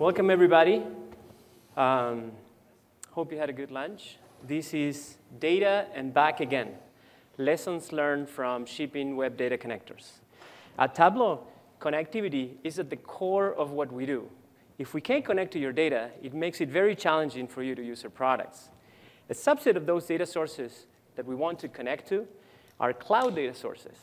Welcome, everybody. Hope you had a good lunch. This is Data and Back Again, lessons learned from shipping web data connectors. At Tableau, connectivity is at the core of what we do. If we can't connect to your data, it makes it very challenging for you to use our products. A subset of those data sources that we want to connect to are cloud data sources.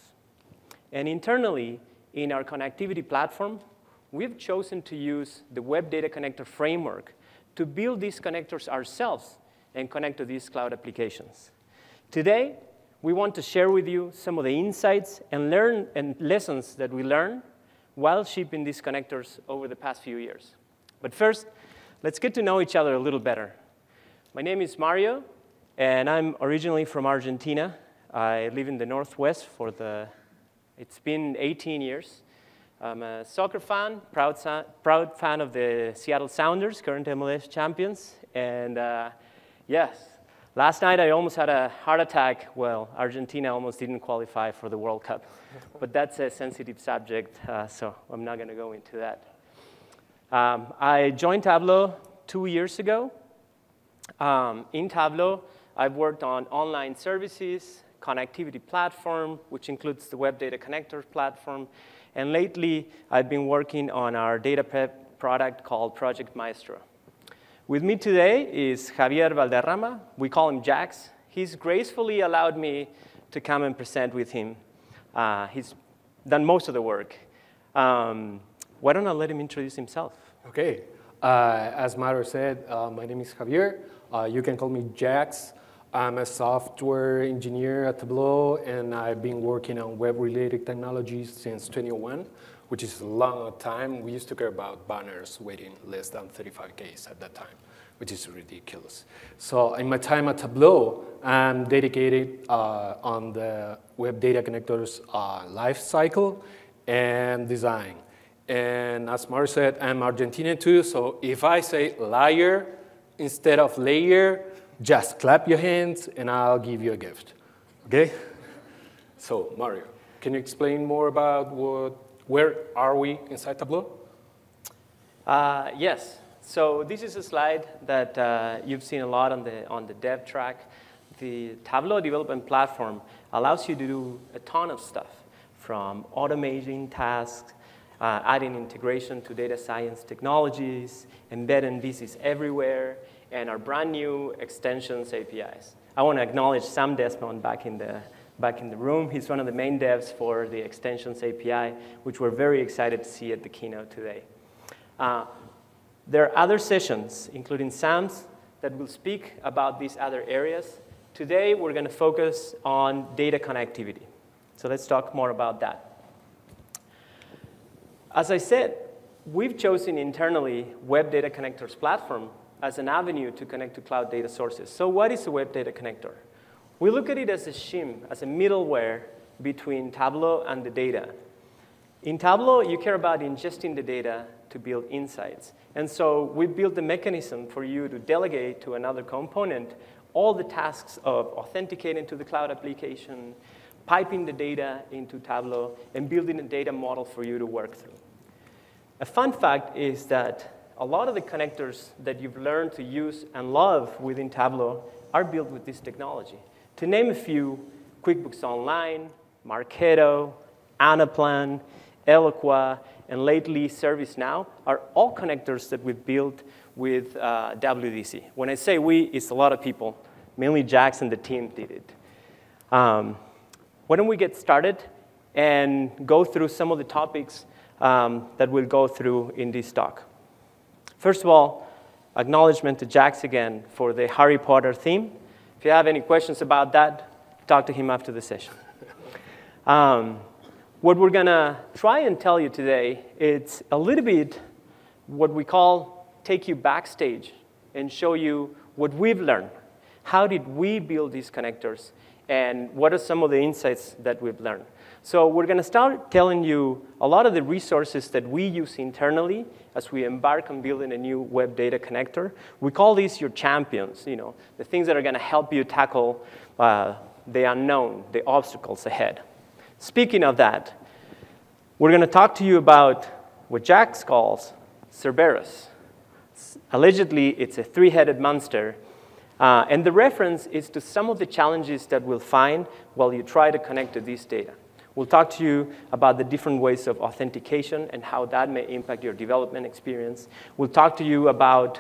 And internally, in our connectivity platform, we've chosen to use the Web Data Connector framework to build these connectors ourselves and connect to these cloud applications. Today, we want to share with you some of the insights and lessons that we learned while shipping these connectors over the past few years. But first, let's get to know each other a little better. My name is Mario, and I'm originally from Argentina. I live in the Northwest for it's been 18 years. I'm a soccer fan, proud fan of the Seattle Sounders, current MLS champions. And yes, last night I almost had a heart attack. Well, Argentina almost didn't qualify for the World Cup. But that's a sensitive subject, so I'm not going to go into that. I joined Tableau 2 years ago. In Tableau, I've worked on online services, connectivity platform, which includes the Web Data Connectors platform. And lately, I've been working on our data prep product called Project Maestro. With me today is Javier Valderrama. We call him Jax. He's gracefully allowed me to come and present with him. He's done most of the work. Why don't I let him introduce himself? OK. As Mario said, my name is Javier. You can call me Jax. I'm a software engineer at Tableau, and I've been working on web-related technologies since 2001, which is a long time. We used to care about banners waiting less than 35 days at that time, which is ridiculous. So in my time at Tableau, I'm dedicated on the Web Data Connectors life cycle and design. And as Mario said, I'm Argentinian too, so if I say liar instead of layer, just clap your hands, and I'll give you a gift, OK? So Mario, can you explain more about where are we inside Tableau? Yes. So this is a slide that you've seen a lot on the dev track. The Tableau development platform allows you to do a ton of stuff, from automating tasks, adding integration to data science technologies, embedding VCs everywhere, and our brand new extensions APIs. I want to acknowledge Sam Desmond back in the room. He's one of the main devs for the extensions API, which we're very excited to see at the keynote today. There are other sessions, including Sam's, that will speak about these other areas. Today, we're going to focus on data connectivity. So let's talk more about that. As I said, we've chosen internally Web Data Connectors platform as an avenue to connect to cloud data sources. So what is a Web Data Connector? We look at it as a shim, as a middleware between Tableau and the data. In Tableau, you care about ingesting the data to build insights. And so we built the mechanism for you to delegate to another component all the tasks of authenticating to the cloud application, piping the data into Tableau, and building a data model for you to work through. A fun fact is that a lot of the connectors that you've learned to use and love within Tableau are built with this technology. To name a few, QuickBooks Online, Marketo, Anaplan, Eloqua, and lately ServiceNow are all connectors that we've built with WDC. When I say we, it's a lot of people. Mainly Jax and the team did it. Why don't we get started and go through some of the topics that we'll go through in this talk. First of all, acknowledgement to Jax again for the Harry Potter theme. If you have any questions about that, talk to him after the session. What we're going to try and tell you today, it's a little bit what we call take you backstage and show you what we've learned. How did we build these connectors? And what are some of the insights that we've learned? So we're going to start telling you a lot of the resources that we use internally as we embark on building a new web data connector. We call these your champions, you know, the things that are going to help you tackle the unknown, the obstacles ahead. Speaking of that, we're going to talk to you about what Jax calls Cerberus. Allegedly, it's a three-headed monster. And the reference is to some of the challenges that we'll find while you try to connect to this data. We'll talk to you about the different ways of authentication and how that may impact your development experience. We'll talk to you about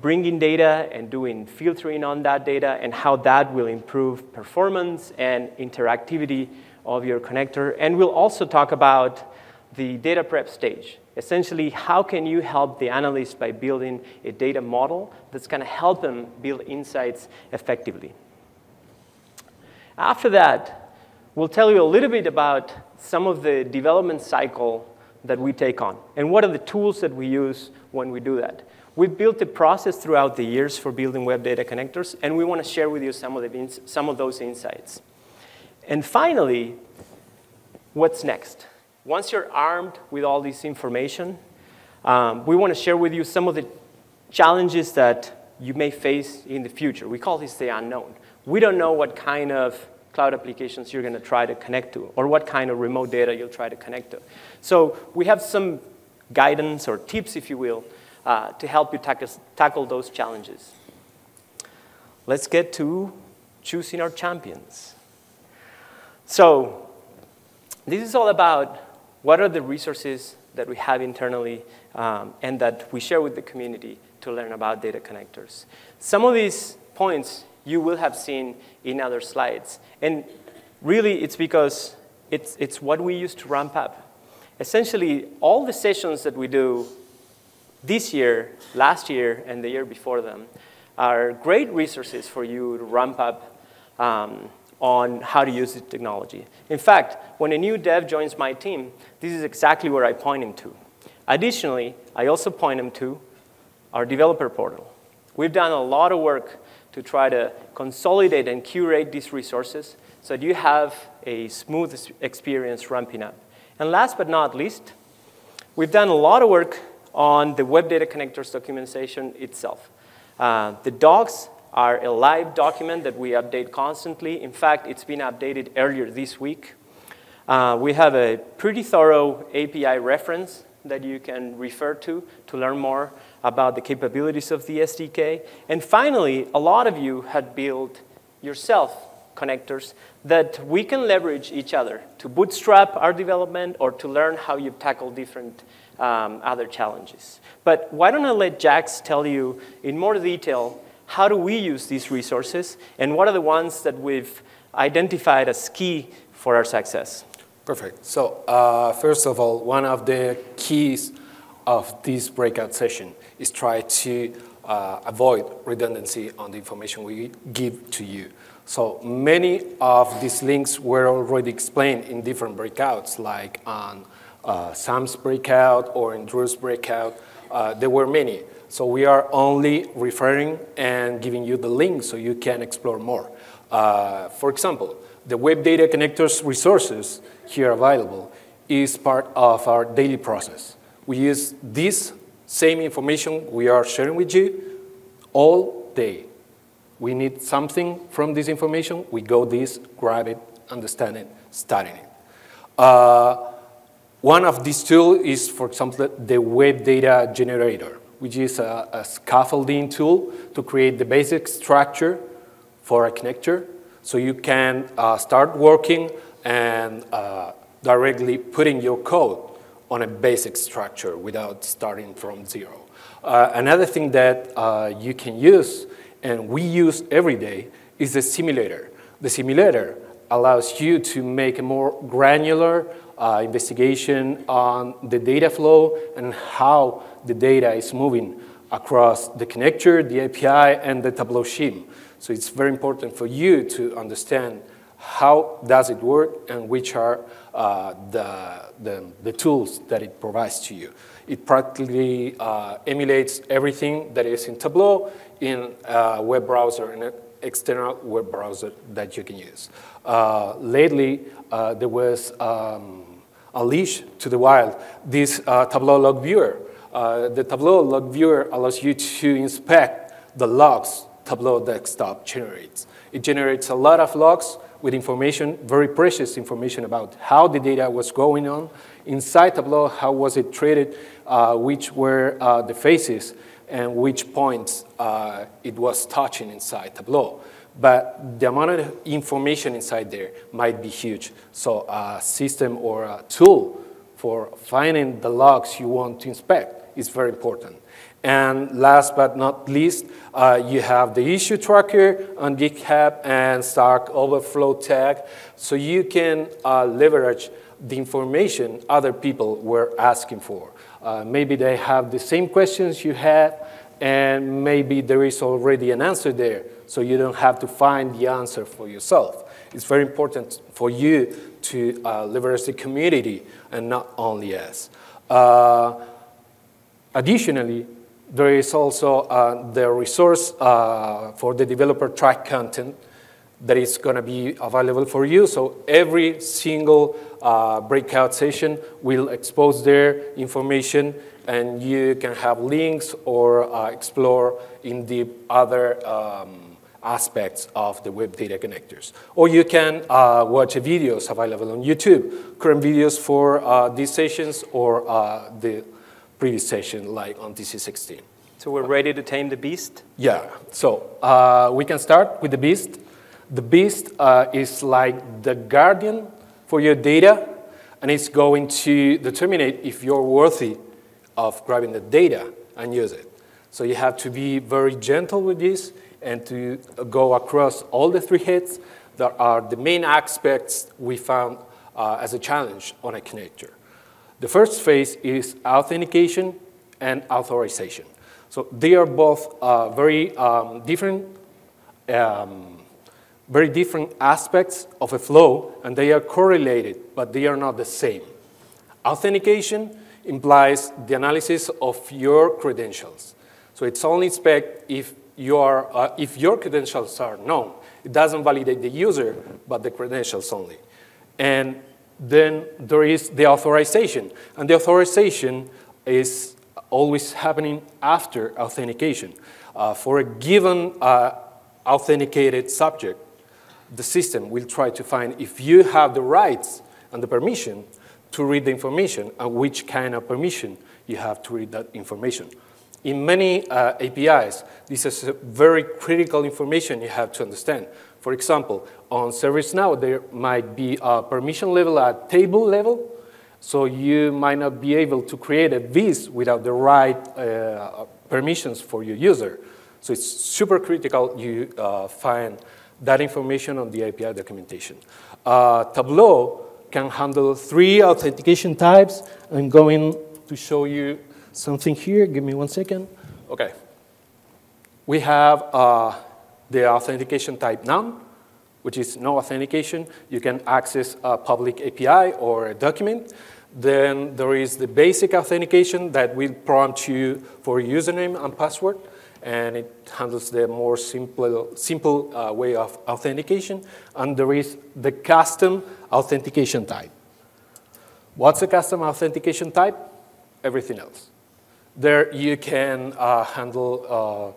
bringing data and doing filtering on that data and how that will improve performance and interactivity of your connector. And we'll also talk about the data prep stage. Essentially, how can you help the analyst by building a data model that's going to help them build insights effectively? After that, we'll tell you a little bit about some of the development cycle that we take on and what are the tools that we use when we do that. We've built a process throughout the years for building web data connectors, and we want to share with you some of those insights. And finally, what's next? Once you're armed with all this information, we want to share with you some of the challenges that you may face in the future. We call this the unknown. We don't know what kind of cloud applications you're going to try to connect to or what kind of remote data you'll try to connect to. So we have some guidance or tips, if you will, to help you tackle those challenges. Let's get to choosing our champions. So this is all about what are the resources that we have internally and that we share with the community to learn about data connectors. Some of these points you will have seen in other slides. And really, it's because it's what we use to ramp up. Essentially, all the sessions that we do this year, last year, and the year before them are great resources for you to ramp up on how to use the technology. In fact, when a new dev joins my team, this is exactly where I point him to. Additionally, I also point him to our developer portal. We've done a lot of work to try to consolidate and curate these resources so that you have a smooth experience ramping up. And last but not least, we've done a lot of work on the Web Data Connectors documentation itself. The docs are a live document that we update constantly. In fact, it's been updated earlier this week. We have a pretty thorough API reference that you can refer to learn more about the capabilities of the SDK. And finally, a lot of you had built yourself connectors that we can leverage each other to bootstrap our development or to learn how you tackle different other challenges. But why don't I let Jax tell you in more detail how do we use these resources and what are the ones that we've identified as key for our success? Perfect. So first of all, one of the keys of this breakout session is try to avoid redundancy on the information we give to you. So many of these links were already explained in different breakouts, like on Sam's breakout or in Drew's breakout. There were many. So we are only referring and giving you the link so you can explore more. For example, the Web Data Connectors resources here available is part of our daily process. We use this same information we are sharing with you all day. We need something from this information. We go this, grab it, understand it, studying it. One of these tools is, for example, the Web Data Generator, which is a scaffolding tool to create the basic structure for a connector so you can start working and directly putting your code on a basic structure without starting from zero. Another thing that you can use and we use every day is the simulator. The simulator allows you to make a more granular investigation on the data flow and how the data is moving across the connector, the API, and the Tableau shim. So it's very important for you to understand how does it work and which are the tools that it provides to you. It practically emulates everything that is in Tableau in a web browser, in an external web browser that you can use. Lately, there was a leash to the wild, this Tableau log viewer. The Tableau log viewer allows you to inspect the logs Tableau desktop generates. It generates a lot of logs with information, very precious information about how the data was going on Inside Tableau, how was it treated, which were the faces, and which points it was touching inside Tableau. But the amount of information inside there might be huge. So a system or a tool for finding the logs you want to inspect is very important. And last but not least, you have the issue tracker on GitHub and Stack Overflow tag, so you can leverage the information other people were asking for. Maybe they have the same questions you have, and maybe there is already an answer there, so you don't have to find the answer for yourself. It's very important for you to leverage the community and not only us. Additionally, there is also the resource for the developer track content that is going to be available for you. So every single breakout session will expose their information, and you can have links or explore in the other aspects of the Web Data Connectors. Or you can watch videos available on YouTube, current videos for these sessions or the previous session, like on DC16. So we're ready to tame the beast? Yeah. So we can start with the beast. The beast is like the guardian for your data, and it's going to determine if you're worthy of grabbing the data and use it. So you have to be very gentle with this and to go across all the three heads that are the main aspects we found as a challenge on a connector. The first phase is authentication and authorization. So they are both very different aspects of a flow, and they are correlated, but they are not the same. Authentication implies the analysis of your credentials. So it's only inspect if your credentials are known. It doesn't validate the user, but the credentials only. And then there is the authorization. And the authorization is always happening after authentication. For a given authenticated subject, the system will try to find if you have the rights and the permission to read the information and which kind of permission you have to read that information. In many APIs, this is very critical information you have to understand. For example, on ServiceNow, there might be a permission level at table level, so you might not be able to create a viz without the right permissions for your user. So it's super critical you find that information on the API documentation. Tableau can handle 3 authentication types. I'm going to show you something here. Give me 1 second. OK. We have the authentication type none, which is no authentication. You can access a public API or a document. Then there is the basic authentication that will prompt you for username and password, and it handles the more simple way of authentication. And there is the custom authentication type. What's a custom authentication type? Everything else. There you can handle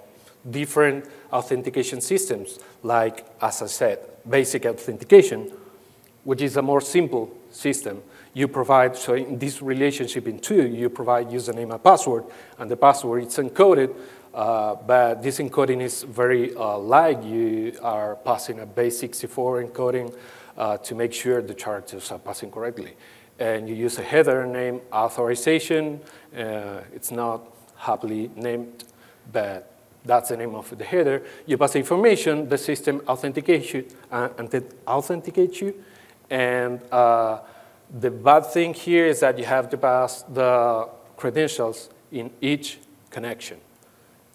different authentication systems, like, as I said, basic authentication, which is a more simple system. You provide, so in this relationship in two, you provide username and password, and the password is encoded. But this encoding is very light. You are passing a base64 encoding to make sure the characters are passing correctly. And you use a header name authorization. It's not happily named, but that's the name of the header. You pass information, the system authenticates you, And the bad thing here is that you have to pass the credentials in each connection.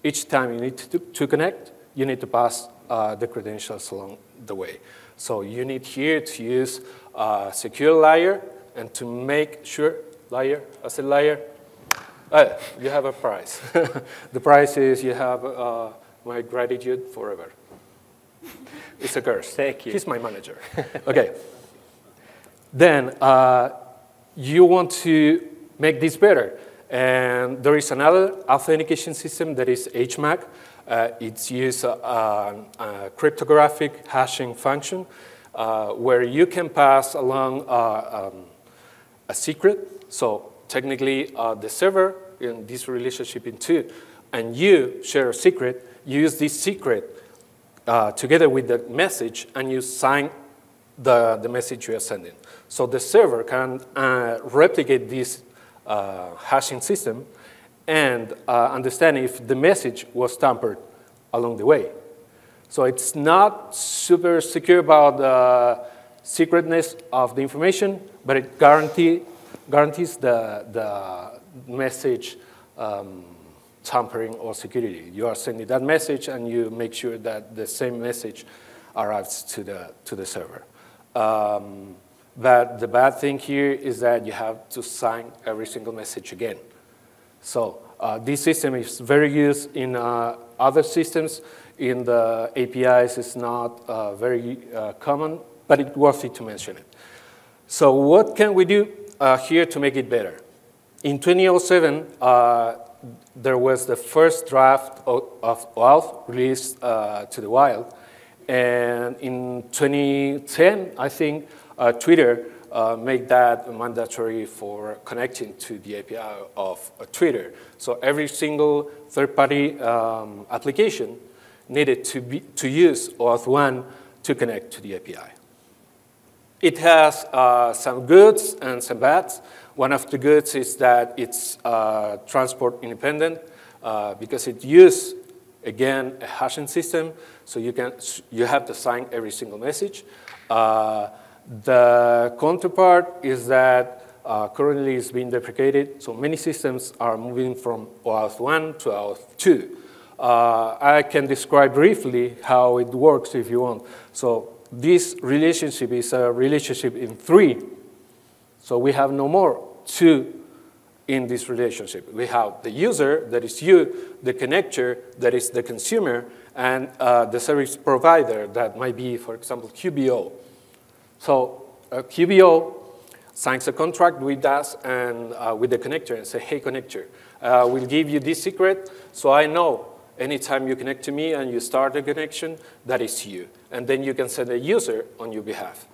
Each time you need to connect, you need to pass the credentials along the way. So you need here to use secure layer and to make sure layer, as a layer, you have a prize. The prize is you have my gratitude forever. It's a curse. Thank you. He's my manager. OK. Then you want to make this better. And there is another authentication system that is HMAC. It's used a cryptographic hashing function where you can pass along a secret. So technically, the server in this relationship in two, and you share a secret, you use this secret together with the message, and you sign the message you are sending. So the server can replicate this hashing system and understand if the message was tampered along the way. So it's not super secure about the secretness of the information, but it guarantees the message tampering or security. You are sending that message, and you make sure that the same message arrives to the server. But the bad thing here is that you have to sign every single message again. So this system is very used in other systems. In the APIs, it's not very common, but it's worth it to mention it. So what can we do here to make it better? In 2007, there was the first draft of OAuth released to the wild. And in 2010, I think, Twitter made that mandatory for connecting to the API of Twitter. So every single third-party application needed to use OAuth1 to connect to the API. It has some goods and some bads. One of the goods is that it's transport independent because it uses, again, a hashing system, so you have to sign every single message. The counterpart is that currently it's being deprecated, so many systems are moving from OAuth 1 to OAuth 2. I can describe briefly how it works if you want. So this relationship is a relationship in three. So we have no more two in this relationship. We have the user, that is you, the connector, that is the consumer, and the service provider, that might be, for example, QBO. So QBO signs a contract with us and with the connector and say, hey, connector, we'll give you this secret so I know anytime you connect to me and you start a connection, that is you. And then you can send a user on your behalf.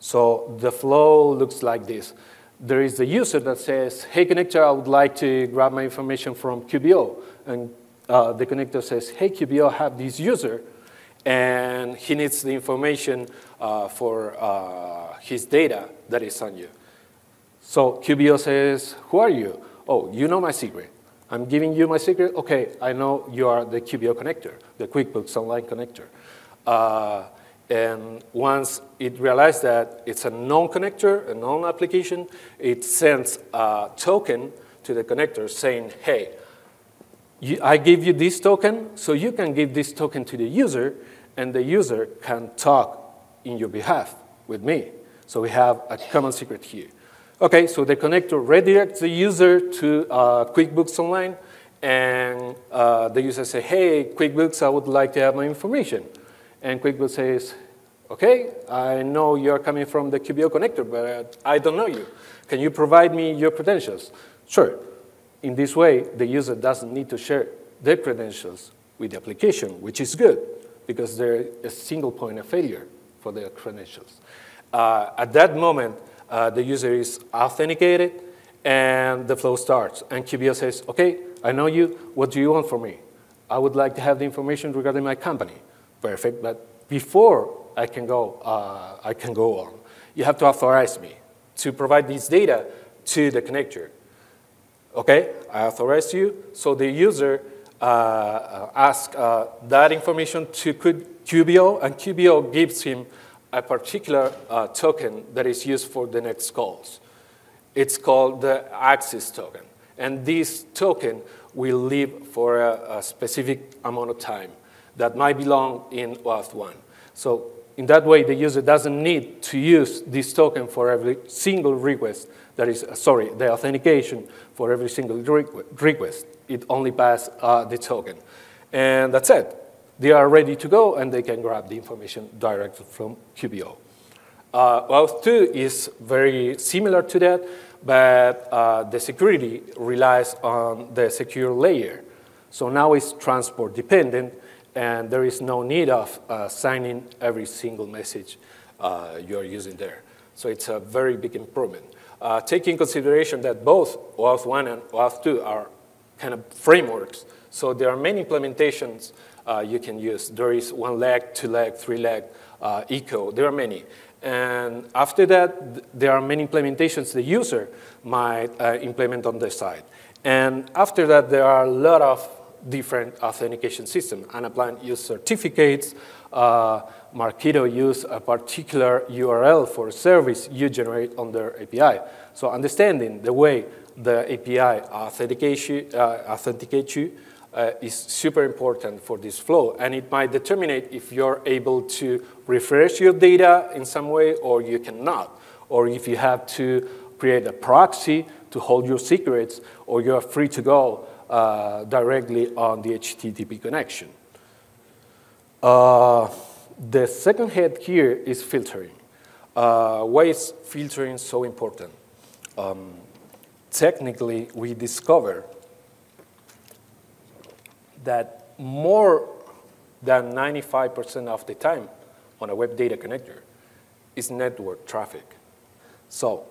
So the flow looks like this. There is the user that says, hey, connector, I would like to grab my information from QBO. And the connector says, hey, QBO, have this user. And he needs the information for his data that is on you. So QBO says, who are you? Oh, you know my secret. I'm giving you my secret. OK, I know you are the QBO connector, the QuickBooks Online connector. And once it realizes that it's a known connector, a known application, it sends a token to the connector saying, hey, I give you this token, so you can give this token to the user, and the user can talk in your behalf with me. So we have a common secret here. OK, so the connector redirects the user to QuickBooks Online, and the user says, hey, QuickBooks, I would like to have my information. And QuickBooks says, OK, I know you're coming from the QBO connector, but I don't know you. Can you provide me your credentials? Sure. In this way, the user doesn't need to share their credentials with the application, which is good, because there's a single point of failure for their credentials. At that moment, the user is authenticated, and the flow starts. And QBO says, OK, I know you. What do you want from me? I would like to have the information regarding my company. Perfect. But before I can go on, you have to authorize me to provide this data to the connector. OK, I authorize you. So the user asks that information to QBO, and QBO gives him a particular token that is used for the next calls. It's called the access token. And this token will live for a specific amount of time that might belong in OAuth 1. So in that way, the user doesn't need to use this token for every single request. That is, sorry, the authentication for every single request. It only passes the token. And that's it. They are ready to go, and they can grab the information directly from QBO. OAuth 2 is very similar to that, but the security relies on the secure layer. So now it's transport dependent, and there is no need of signing every single message you're using there. So it's a very big improvement. Taking consideration that both OAuth 1 and OAuth 2 are kind of frameworks, so there are many implementations you can use. There is 1-leg, 2-leg, 3-leg, echo, there are many. And after that, there are many implementations the user might implement on their side. And after that, there are a lot of different authentication systems. Anaplan use certificates. Marketo use a particular URL for a service you generate on their API. So understanding the way the API authenticates you is super important for this flow, and it might determine if you're able to refresh your data in some way or you cannot, or if you have to create a proxy to hold your secrets, or you're free to go directly on the HTTP connection. The second head here is filtering. Why is filtering so important? Technically, we discover that more than 95% of the time on a web data connector is network traffic. So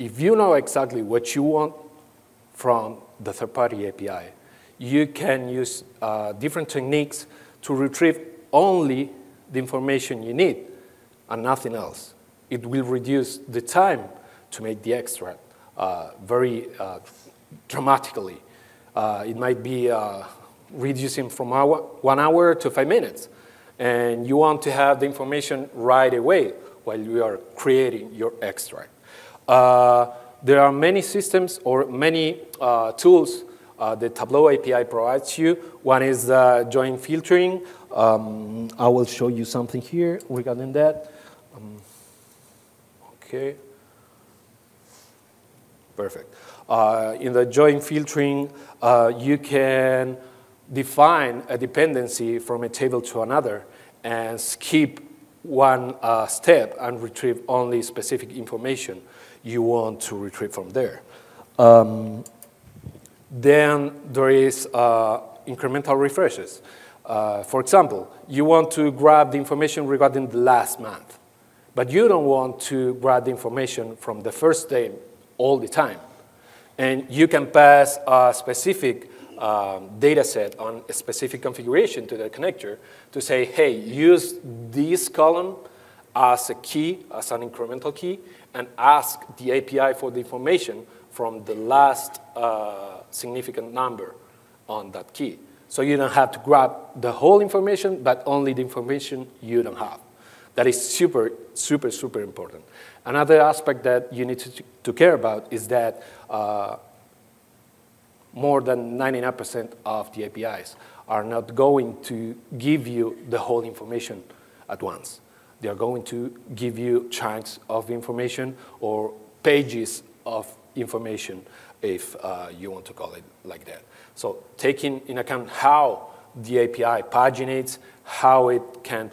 if you know exactly what you want from the third-party API, you can use different techniques to retrieve only the information you need and nothing else. It will reduce the time to make the extract very dramatically. It might be reducing from 1 hour to 5 minutes. And you want to have the information right away while you are creating your extract. There are many systems or many tools the Tableau API provides you. One is join filtering. I will show you something here regarding that. OK. Perfect. In the join filtering, you can define a dependency from a table to another and skip one step and retrieve only specific information you want to retrieve from there. Then there is incremental refreshes. For example, you want to grab the information regarding the last month, but you don't want to grab the information from the first day all the time. And you can pass a specific data set on a specific configuration to the connector to say, hey, use this column as a key, as an incremental key, and ask the API for the information from the last significant number on that key. So you don't have to grab the whole information, but only the information you don't have. That is super, super, super important. Another aspect that you need to care about is that more than 99% of the APIs are not going to give you the whole information at once. They are going to give you chunks of information or pages of information, if you want to call it like that. So taking in account how the API paginates, how it can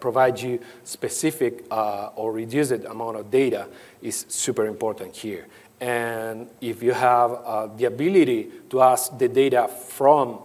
provide you specific or reduced amount of data is super important here. And if you have the ability to ask the data from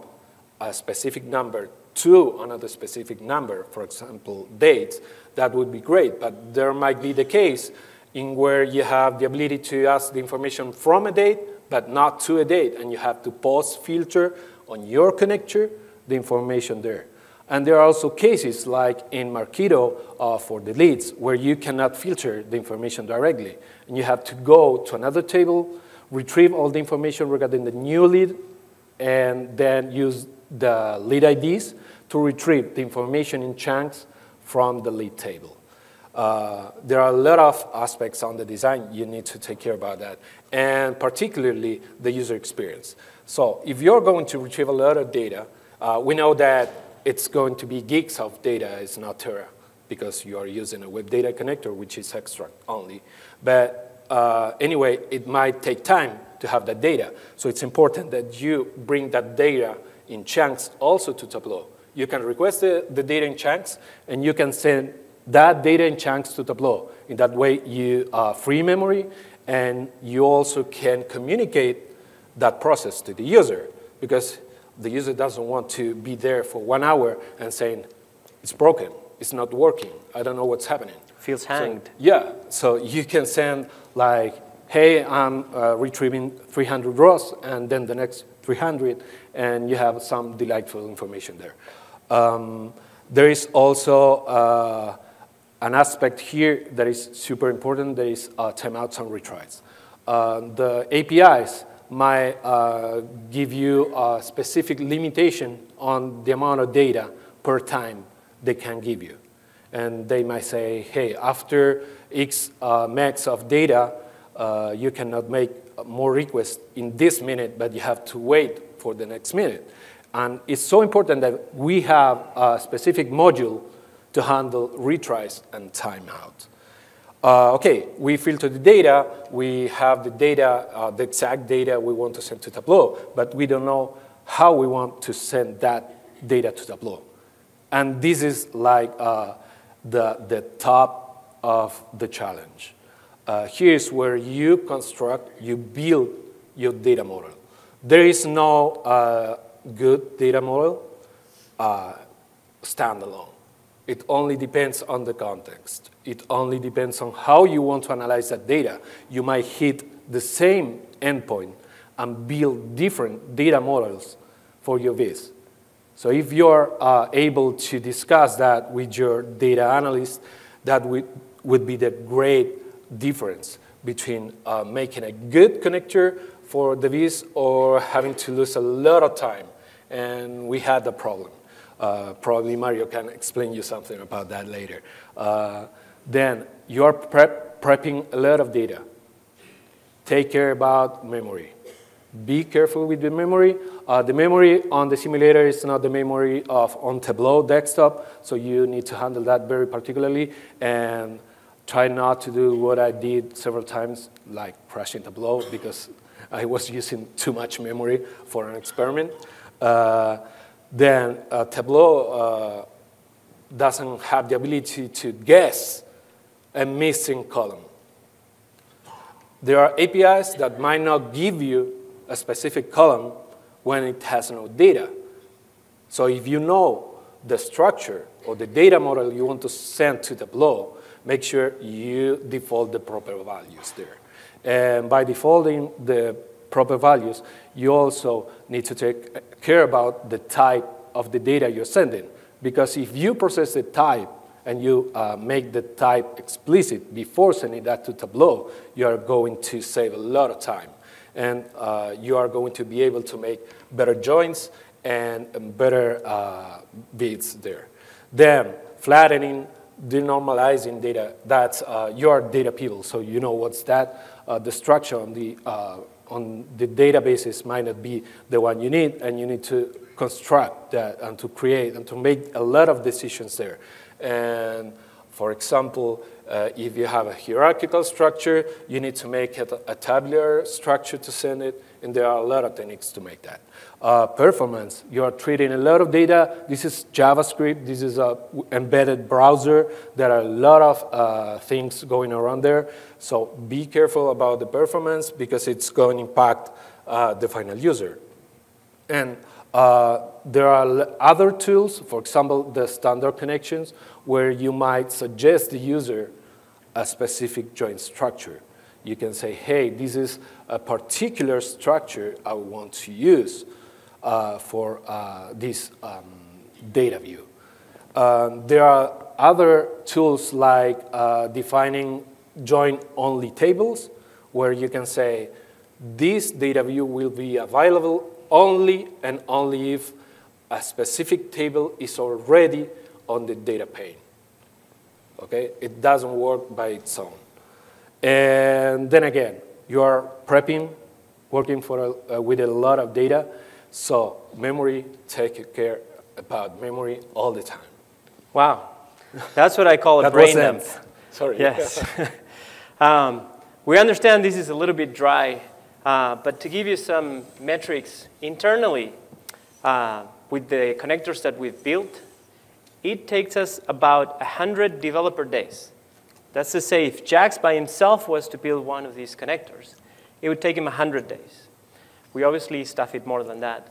a specific number to another specific number, for example, dates, that would be great. But there might be the case in where you have the ability to ask the information from a date, but not to a date, and you have to post-filter on your connector the information there. And there are also cases like in Marketo for the leads where you cannot filter the information directly. And you have to go to another table, retrieve all the information regarding the new lead, and then use the lead IDs to retrieve the information in chunks from the lead table. There are a lot of aspects on the design you need to take care about that, and particularly the user experience. So if you're going to retrieve a lot of data, we know that it's going to be gigs of data, it's not tera, because you are using a web data connector, which is extract only. But anyway, it might take time to have that data. So it's important that you bring that data in chunks also to Tableau. You can request the data in chunks, and you can send that data in chunks to Tableau. In that way, you free memory, and you also can communicate that process to the user, because the user doesn't want to be there for 1 hour and saying, it's broken, it's not working, I don't know what's happening. feels hanged. So, yeah, so you can send like, hey, I'm retrieving 300 rows, and then the next 300, and you have some delightful information there. There is also an aspect here that is super important, that is timeouts and retries. The APIs might give you a specific limitation on the amount of data per time they can give you. And they might say, hey, after X megs of data, you cannot make more requests in this minute, but you have to wait for the next minute. And it's so important that we have a specific module to handle retries and timeout. Okay, we filter the data. We have the data, the exact data we want to send to Tableau, but we don't know how we want to send that data to Tableau. And this is like the top of the challenge. Here's where you construct, you build your data model. There is no good data model standalone. It only depends on the context. It only depends on how you want to analyze that data. You might hit the same endpoint and build different data models for your biz. So if you're able to discuss that with your data analyst, that would be the great difference between making a good connector for the biz or having to lose a lot of time. And we had the problem. Probably Mario can explain you something about that later. Then you are prepping a lot of data. Take care about memory. Be careful with the memory. The memory on the simulator is not the memory of on Tableau desktop, so you need to handle that very particularly. And try not to do what I did several times, like crashing Tableau, because I was using too much memory for an experiment. Then Tableau doesn't have the ability to guess a missing column. There are APIs that might not give you a specific column when it has no data. So if you know the structure or the data model you want to send to Tableau, make sure you default the proper values there. And by defaulting the proper values, you also need to take care about the type of the data you're sending. Because if you process the type and you make the type explicit before sending that to Tableau, you are going to save a lot of time. And you are going to be able to make better joins and better bids there. Then flattening, denormalizing data, that's your data people, so you know what's that. The structure on the databases might not be the one you need, and you need to construct that and to create and to make a lot of decisions there. And for example, if you have a hierarchical structure, you need to make it a tabular structure to send it, and there are a lot of techniques to make that. Performance, you are treating a lot of data. This is JavaScript. This is an embedded browser. There are a lot of things going around there. So be careful about the performance because it's going to impact the final user. And there are other tools, for example, the standard connections, where you might suggest the user a specific join structure. You can say, hey, this is a particular structure I want to use for this data view. There are other tools like defining join-only tables, where you can say, this data view will be available only and only if a specific table is already on the data pane. Okay? It doesn't work by its own. And then again, you are prepping, working for with a lot of data. So memory, take care about memory all the time. Wow. That's what I call a brain dump. Sorry. Yes. We understand this is a little bit dry. But to give you some metrics internally, with the connectors that we've built, it takes us about 100 developer days. That's to say, if Jax by himself was to build one of these connectors, it would take him 100 days. We obviously stuff it more than that.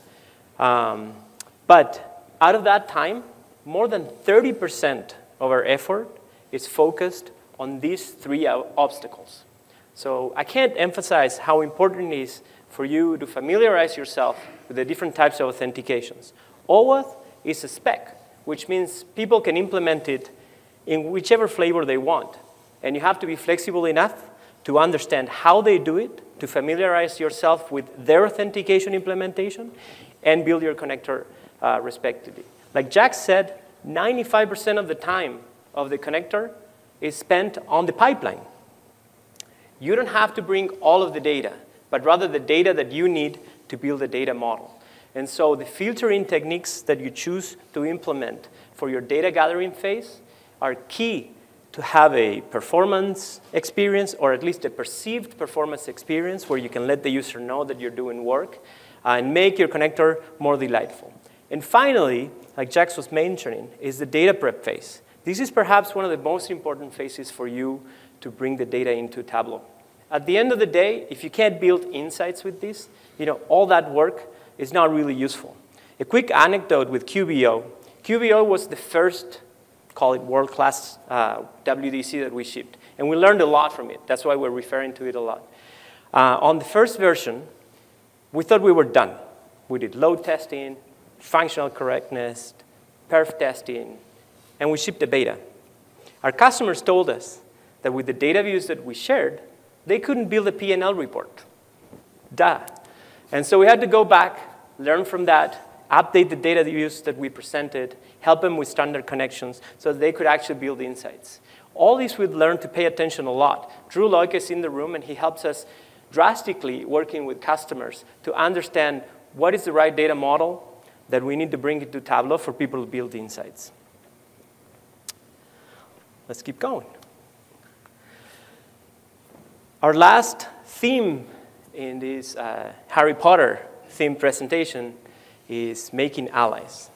But out of that time, more than 30% of our effort is focused on these three obstacles. So I can't emphasize how important it is for you to familiarize yourself with the different types of authentications. OAuth is a spec, which means people can implement it in whichever flavor they want. And you have to be flexible enough to understand how they do it, to familiarize yourself with their authentication implementation, and build your connector respectively. Like Jax said, 95% of the time of the connector is spent on the pipeline. You don't have to bring all of the data, but rather the data that you need to build a data model. And so the filtering techniques that you choose to implement for your data gathering phase are key to have a performance experience, or at least a perceived performance experience, where you can let the user know that you're doing work and make your connector more delightful. And finally, like Jax was mentioning, is the data prep phase. This is perhaps one of the most important phases for you to bring the data into Tableau. At the end of the day, if you can't build insights with this, all that work is not really useful. A quick anecdote with QBO. QBO was the first, call it world-class WDC that we shipped. And we learned a lot from it. That's why we're referring to it a lot. On the first version, we thought we were done. We did load testing, functional correctness, perf testing, and we shipped a beta. Our customers told us that with the data views that we shared, they couldn't build a P&L report. Duh. And so we had to go back, learn from that, update the data views that we presented, help them with standard connections so they could actually build insights. All this we've learned to pay attention a lot. Drew Locke is in the room, and he helps us drastically working with customers to understand what is the right data model that we need to bring into Tableau for people to build insights. Let's keep going. Our last theme in this Harry Potter theme presentation is making allies.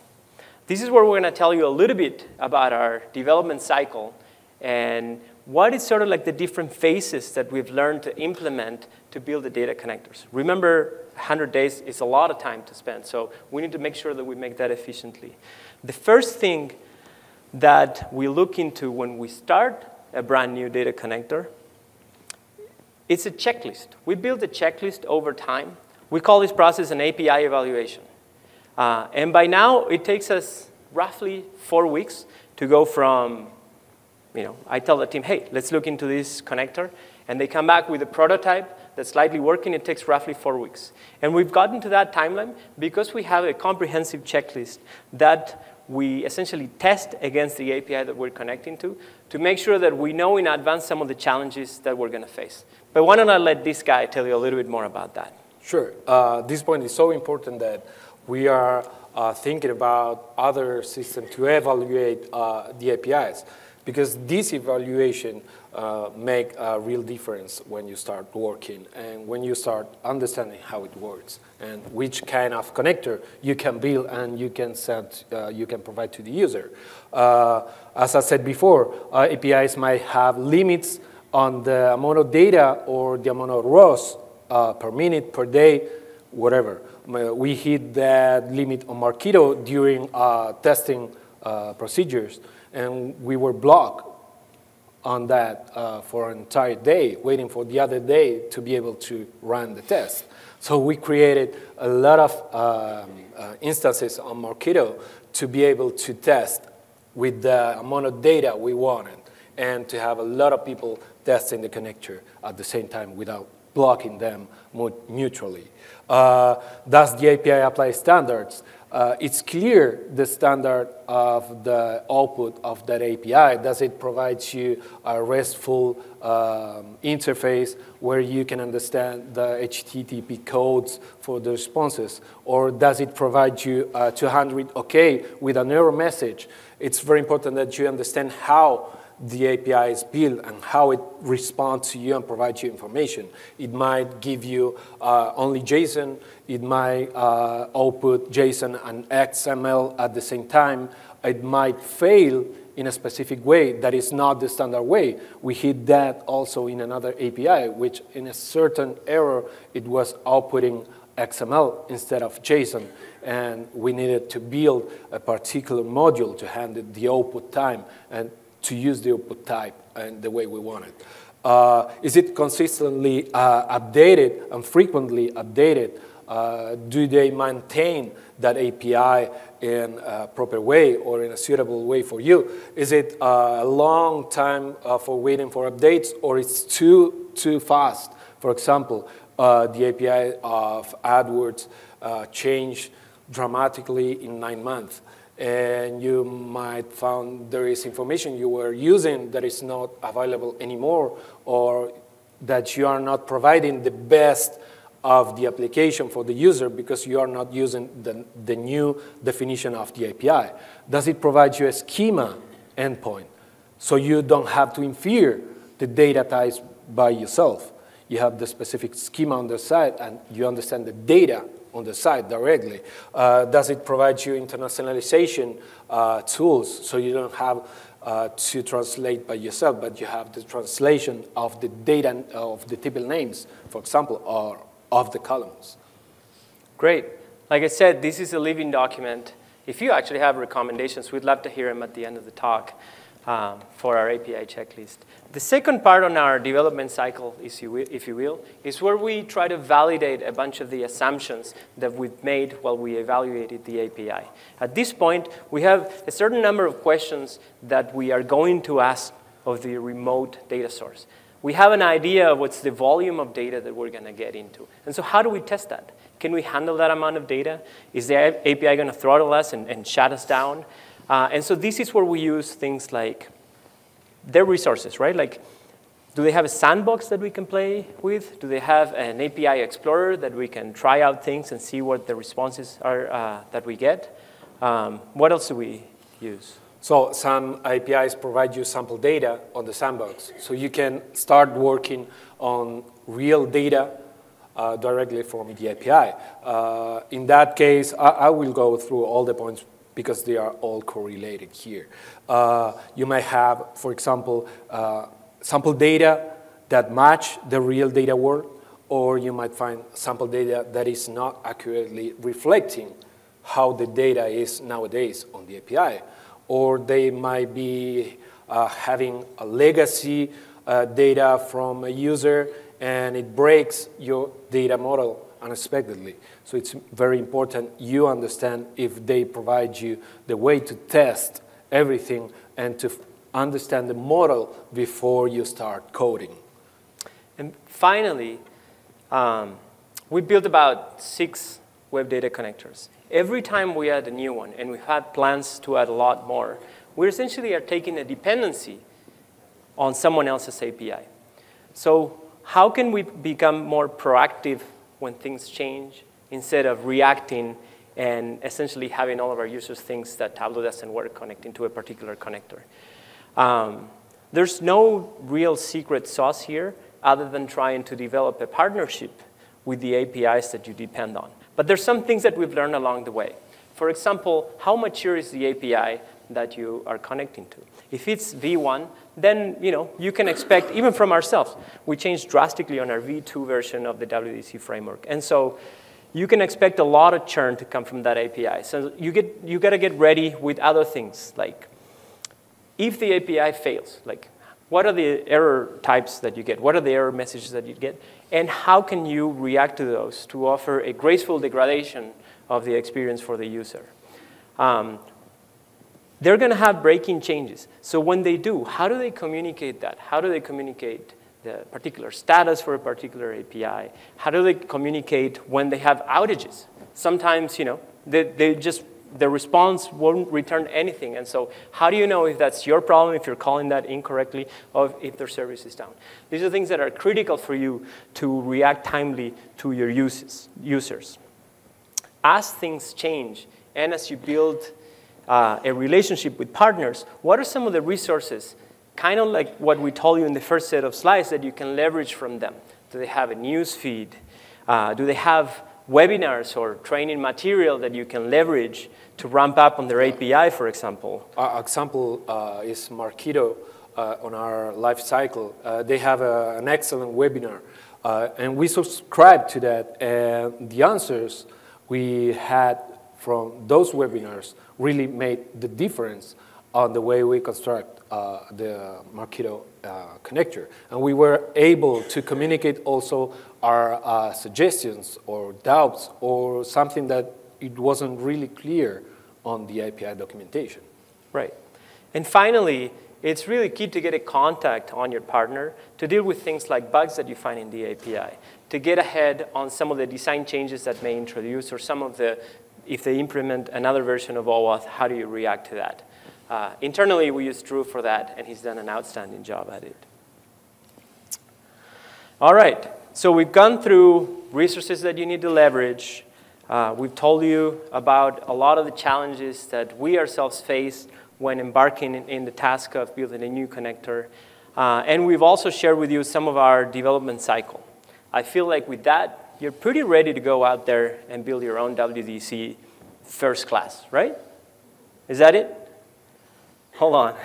This is where we're going to tell you a little bit about our development cycle and what is sort of like the different phases that we've learned to implement to build the data connectors. Remember, 100 days is a lot of time to spend, so we need to make sure that we make that efficiently. The first thing that we look into when we start a brand new data connector, it's a checklist. We build a checklist over time. We call this process an API evaluation. And by now, it takes us roughly 4 weeks to go from, I tell the team, hey, let's look into this connector. And they come back with a prototype that's slightly working. It takes roughly 4 weeks. And we've gotten to that timeline because we have a comprehensive checklist that we essentially test against the API that we're connecting to make sure that we know in advance some of the challenges that we're going to face. But why don't I let this guy tell you a little bit more about that? Sure. This point is so important that we are thinking about other systems to evaluate the APIs, because this evaluation makes a real difference when you start working and when you start understanding how it works and which kind of connector you can build and you can send, you can provide to the user. As I said before, APIs might have limits on the amount of data or the amount of rows per minute, per day, whatever. We hit that limit on Marketo during testing procedures, and we were blocked on that for an entire day, waiting for the other day to be able to run the test. So we created a lot of instances on Marketo to be able to test with the amount of data we wanted, and to have a lot of people testing the connector at the same time without blocking them mutually. Thus, the API applies standards. It's clear the standard of the output of that API. Thus, it provides you a RESTful interface where you can understand the HTTP codes for the responses? Or does it provide you 200 OK with an error message? It's very important that you understand how the API is built and how it responds to you and provides you information. It might give you only JSON. It might output JSON and XML at the same time. It might fail in a specific way that is not the standard way. We hit that also in another API, which in a certain error, it was outputting XML instead of JSON, and we needed to build a particular module to handle the output time and to use the output type and the way we want it? Is it consistently updated and frequently updated? Do they maintain that API in a proper way or in a suitable way for you? Is it a long time for waiting for updates, or it's too fast? For example, the API of AdWords changed dramatically in 9 months, and you might find there is information you were using that is not available anymore, or that you are not providing the best of the application for the user because you are not using the new definition of the API. Does it provide you a schema endpoint so you don't have to infer the data types by yourself? You have the specific schema on the side, and you understand the data on the side directly. Does it provide you internationalization tools so you don't have to translate by yourself, but you have the translation of the data of the table names, for example, or of the columns? Great. Like I said, this is a living document. If you actually have recommendations, we'd love to hear them at the end of the talk for our API checklist. The second part on our development cycle, if you will, is where we try to validate a bunch of the assumptions that we've made while we evaluated the API. At this point, we have a certain number of questions that we are going to ask of the remote data source. We have an idea of what's the volume of data that we're going to get into. And so how do we test that? Can we handle that amount of data? Is the API going to throttle us and shut us down? And so this is where we use things like their resources, right? Like, do they have a sandbox that we can play with? Do they have an API explorer that we can try out things and see what the responses are that we get? What else do we use? So some APIs provide you sample data on the sandbox, so you can start working on real data directly from the API. In that case, I will go through all the points because they are all correlated here. You may have, for example, sample data that match the real data world, or you might find sample data that is not accurately reflecting how the data is nowadays on the API. Or they might be having a legacy data from a user, and it breaks your data model unexpectedly. So it's very important you understand if they provide you the way to test everything and to understand the model before you start coding. And finally, we built about 6 web data connectors. Every time we add a new one, and we've had plans to add a lot more, we essentially are taking a dependency on someone else's API. So how can we become more proactive when things change instead of reacting and essentially having all of our users think that Tableau doesn't work connecting to a particular connector? There's no real secret sauce here other than trying to develop a partnership with the APIs that you depend on. But there's some things that we've learned along the way. For example, how mature is the API that you are connecting to? If it's V1, then you can expect, even from ourselves, we changed drastically on our V2 version of the WDC framework. And so you can expect a lot of churn to come from that API. So you got to get ready with other things, like if the API fails, like what are the error types that you get? What are the error messages that you get? And how can you react to those to offer a graceful degradation of the experience for the user? They're going to have breaking changes. So when they do, how do they communicate that? How do they communicate the particular status for a particular API? How do they communicate when they have outages? Sometimes, the response won't return anything. And so how do you know if that's your problem, if you're calling that incorrectly, or if their service is down? These are things that are critical for you to react timely to your users. As things change, and as you build a relationship with partners, what are some of the resources, kind of like what we told you in the first set of slides, that you can leverage from them? Do they have a news feed? Do they have webinars or training material that you can leverage to ramp up on their API, for example? Our example is Marketo on our life cycle. They have an excellent webinar, and we subscribe to that. And the answers we had from those webinars really made the difference on the way we construct the Marketo connector. And we were able to communicate also our suggestions or doubts or something that it wasn't really clear on the API documentation. Right. And finally, it's really key to get a contact on your partner to deal with things like bugs that you find in the API, to get ahead on some of the design changes that may introduce, or some of the, if they implement another version of OAuth, how do you react to that? Internally, we use Drew for that, and he's done an outstanding job at it. All right, so we've gone through resources that you need to leverage. We've told you about a lot of the challenges that we ourselves face when embarking in the task of building a new connector. And we've also shared with you some of our development cycle. I feel like with that, you're pretty ready to go out there and build your own WDC first class, right? Is that it? Hold on.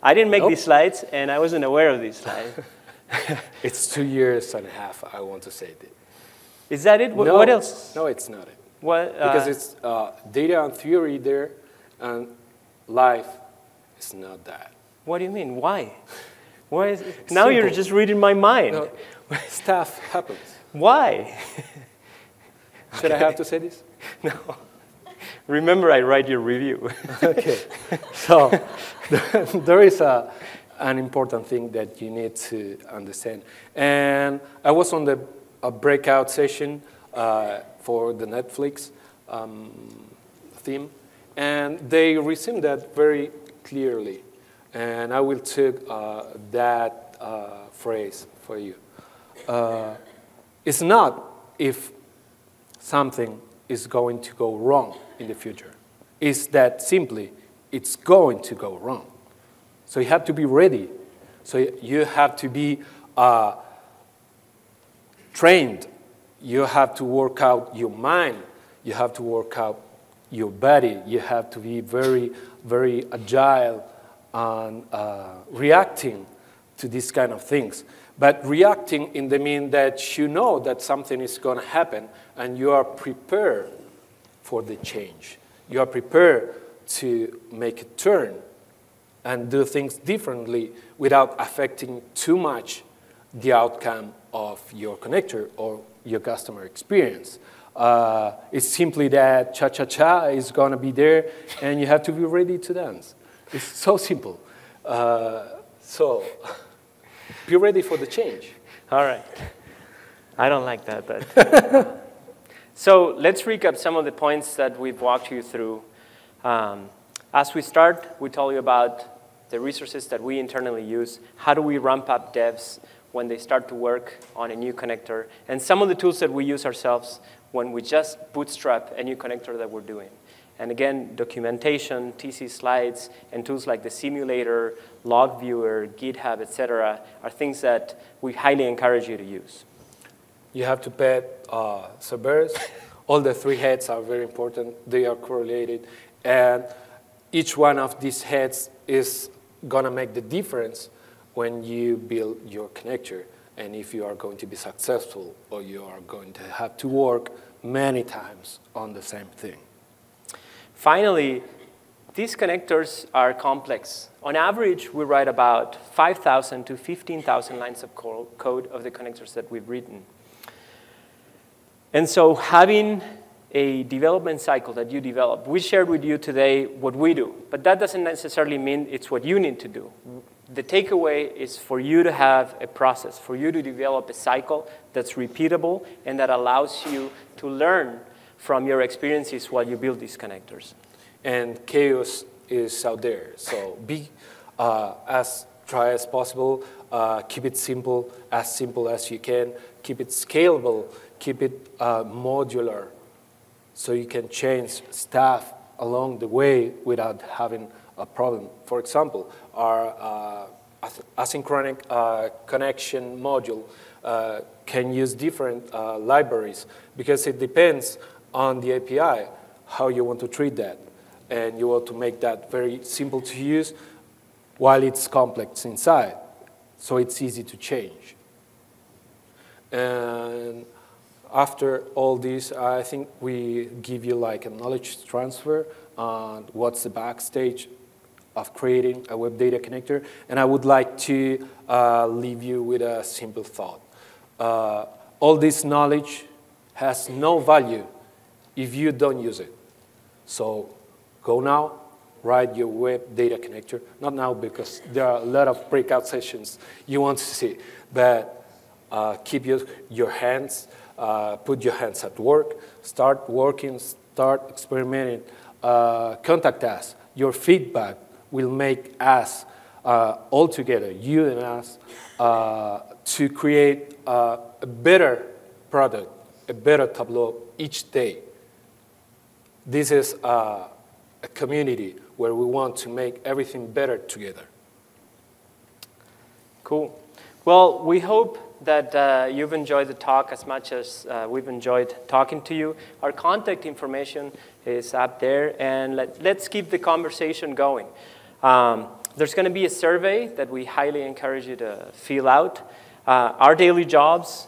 I didn't make these slides, and I wasn't aware of these slides. It's 2.5 years, I want to say that. Is that it? No, what else? No, it's not it. What, because it's data and theory there, and life is not that. What do you mean? Why? Why is it? Now simple. You're just reading my mind. No, stuff happens. Why? Should I have to say this? No. Remember, I write your review. Okay. So there is an important thing that you need to understand. And I was on a breakout session for the Netflix theme. And they resumed that very clearly. And I will take that phrase for you. It's not if something is going to go wrong in the future. It's that simply it's going to go wrong. So you have to be ready. So you have to be trained. You have to work out your mind. You have to work out your body. You have to be very, very agile on reacting to these kind of things. But reacting in the mean that you know that something is going to happen and you are prepared for the change. You are prepared to make a turn and do things differently without affecting too much the outcome of your connector or your customer experience. It's simply that cha-cha-cha is going to be there and you have to be ready to dance. It's so simple. So be ready for the change. All right. I don't like that, but. So let's recap some of the points that we've walked you through. As we start, we told you about the resources that we internally use. How do we ramp up devs when they start to work on a new connector? And some of the tools that we use ourselves when we just bootstrap a new connector that we're doing. And again, documentation, TC slides, and tools like the simulator, log viewer, GitHub, et cetera, are things that we highly encourage you to use. You have to pet Cerberus. All the three heads are very important. They are correlated. And each one of these heads is going to make the difference when you build your connector and if you are going to be successful or you are going to have to work many times on the same thing. Finally, these connectors are complex. On average, we write about 5,000 to 15,000 lines of code of the connectors that we've written. And so having a development cycle that you develop, we shared with you today what we do, but that doesn't necessarily mean it's what you need to do. The takeaway is for you to have a process, for you to develop a cycle that's repeatable and that allows you to learn from your experiences while you build these connectors. And chaos is out there, so be as dry as possible, keep it simple as you can, keep it scalable, keep it modular, so you can change stuff along the way without having a problem. For example, our asynchronic connection module can use different libraries because it depends on the API, how you want to treat that. And you want to make that very simple to use while it's complex inside, so it's easy to change. And after all this, I think we give you like a knowledge transfer on what's the backstage of creating a web data connector. And I would like to leave you with a simple thought. All this knowledge has no value if you don't use it. So go now, write your web data connector. Not now, because there are a lot of breakout sessions you want to see. But keep your hands, put your hands at work, start working, start experimenting. Contact us. Your feedback will make us all together, you and us, to create a better product, a better Tableau each day. This is a community where we want to make everything better together. Cool. Well, we hope that you've enjoyed the talk as much as we've enjoyed talking to you. Our contact information is up there, and let's keep the conversation going. There's going to be a survey that we highly encourage you to fill out. Our daily jobs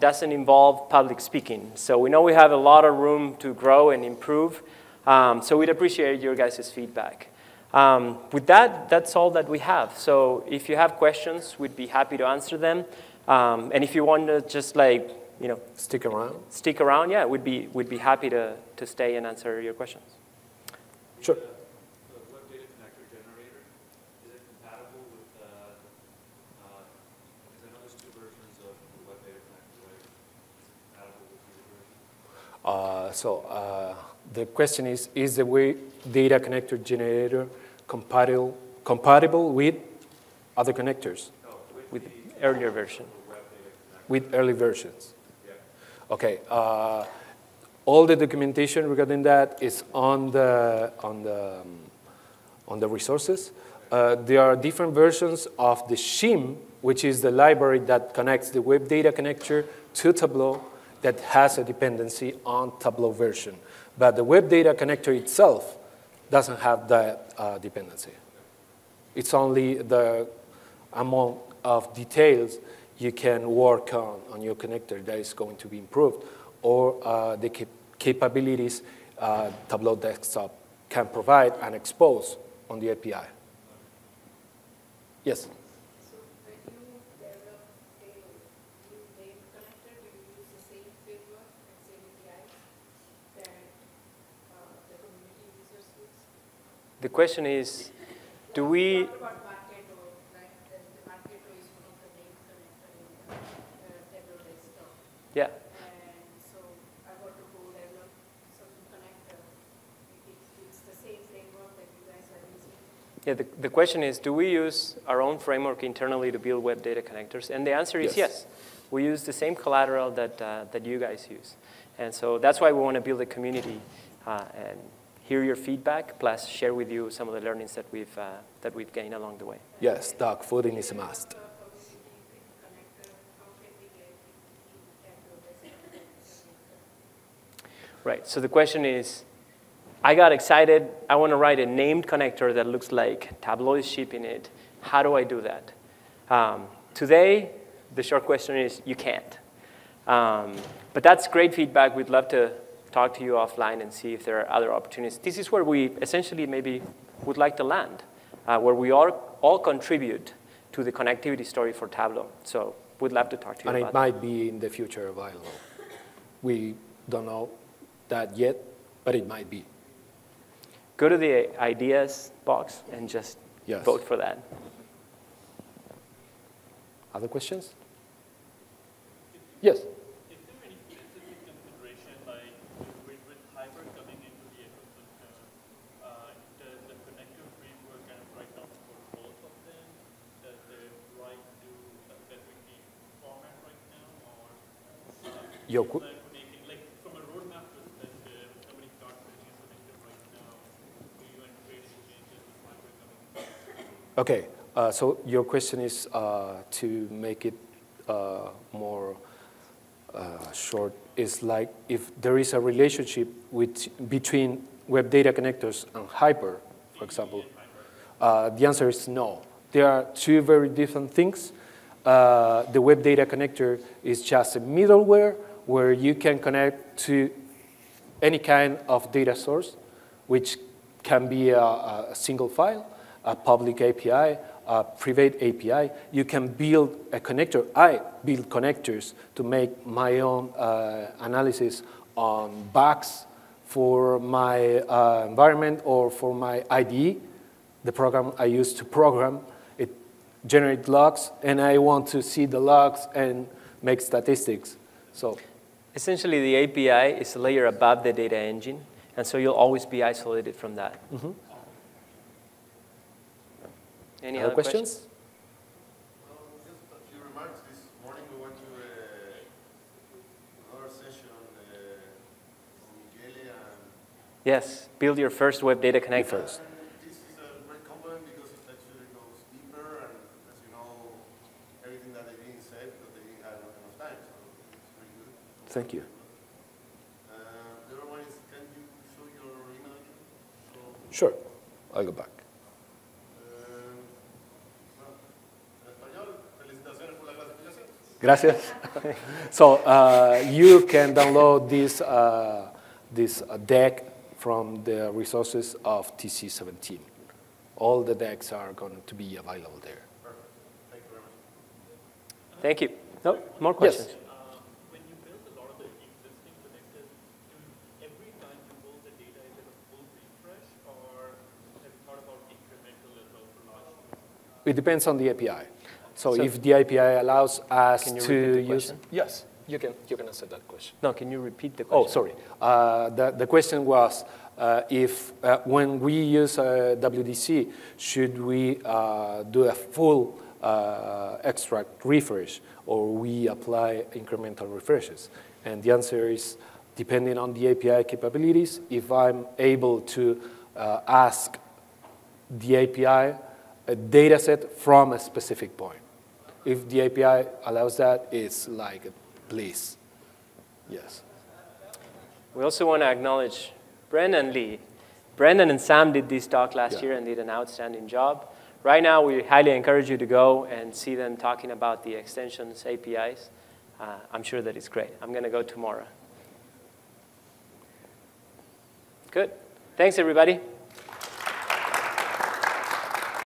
doesn't involve public speaking. So we know we have a lot of room to grow and improve. So we'd appreciate your guys' feedback. With that, that's all that we have. So if you have questions, we'd be happy to answer them. And if you want to just stick around. Stick around, yeah, we'd be happy to stay and answer your questions. Sure. The question is the Web Data Connector generator compatible with other connectors? No, with the earlier version. With early versions. Yeah. Okay. All the documentation regarding that is on the resources. There are different versions of the SHIM, which is the library that connects the Web Data Connector to Tableau, that has a dependency on Tableau version. But the web data connector itself doesn't have that dependency. It's only the amount of details you can work on your connector that is going to be improved, or the capabilities Tableau Desktop can provide and expose on the API. Yes? The question is, do we? Marketo, right? The Marketo is one of the main connector in the Tableau Desktop. Yeah. And so I want to go develop some connector. It's the same framework that you guys are using. Yeah, the question is, do we use our own framework internally to build web data connectors? And the answer is yes. We use the same collateral that, that you guys use. And so that's why we want to build a community and hear your feedback, plus share with you some of the learnings that we've gained along the way. Yes, dark voting is a must. Right, so the question is, I got excited. I want to write a named connector that looks like Tableau is shipping it. How do I do that? Today, the short question is, you can't. But that's great feedback. We'd love to talk to you offline and see if there are other opportunities. This is where we essentially maybe would like to land, where we all contribute to the connectivity story for Tableau. So we'd love to talk to you about that. And it might be in the future available. We don't know that yet, but it might be. Go to the ideas box and just vote for that. Other questions? Yes. Your from a roadmap perspective, somebody starts making a connector right now. Do you anticipate changes with micro coming? Okay, so your question is to make it more short. It's like if there is a relationship between web data connectors and Hyper, for example, the answer is no. There are two very different things. The web data connector is just a middleware where you can connect to any kind of data source, which can be a single file, a public API, a private API. You can build a connector. I build connectors to make my own analysis on bugs for my environment or for my IDE, the program I use to program. It generates logs, and I want to see the logs and make statistics. So essentially, the API is a layer above the data engine, and so you'll always be isolated from that. Mm-hmm. Any other questions? Well, just a few remarks. This morning we went to another session on Miguel and... Yes, build your first Web Data Connectors. This is a great component because it actually goes deeper, and as you know, everything that they didn't say because they didn't have enough time, so it's pretty good. Thank you. The other one is, can you show your email again? So sure, I'll go back. Gracias. So you can download this, deck from the resources of TC17. All the decks are going to be available there. Perfect. Thank you very much. Thank you. No, more questions? Yes. When you build a lot of the existing connectors, every time you build the data, is it a full refresh, or have you thought about incremental as well for large? It depends on the API. So if the API allows us to use... Yes, you can answer that question. No, can you repeat the question? Oh, sorry. The question was, if when we use WDC, should we do a full extract refresh, or we apply incremental refreshes? And the answer is, depending on the API capabilities, if I'm able to ask the API a data set from a specific point. If the API allows that, it's like, please, yes. We also want to acknowledge Brendan Lee. Brendan and Sam did this talk last year and did an outstanding job. Right now, we highly encourage you to go and see them talking about the extensions, APIs. I'm sure that it's great. I'm going to go tomorrow. Good. Thanks, everybody.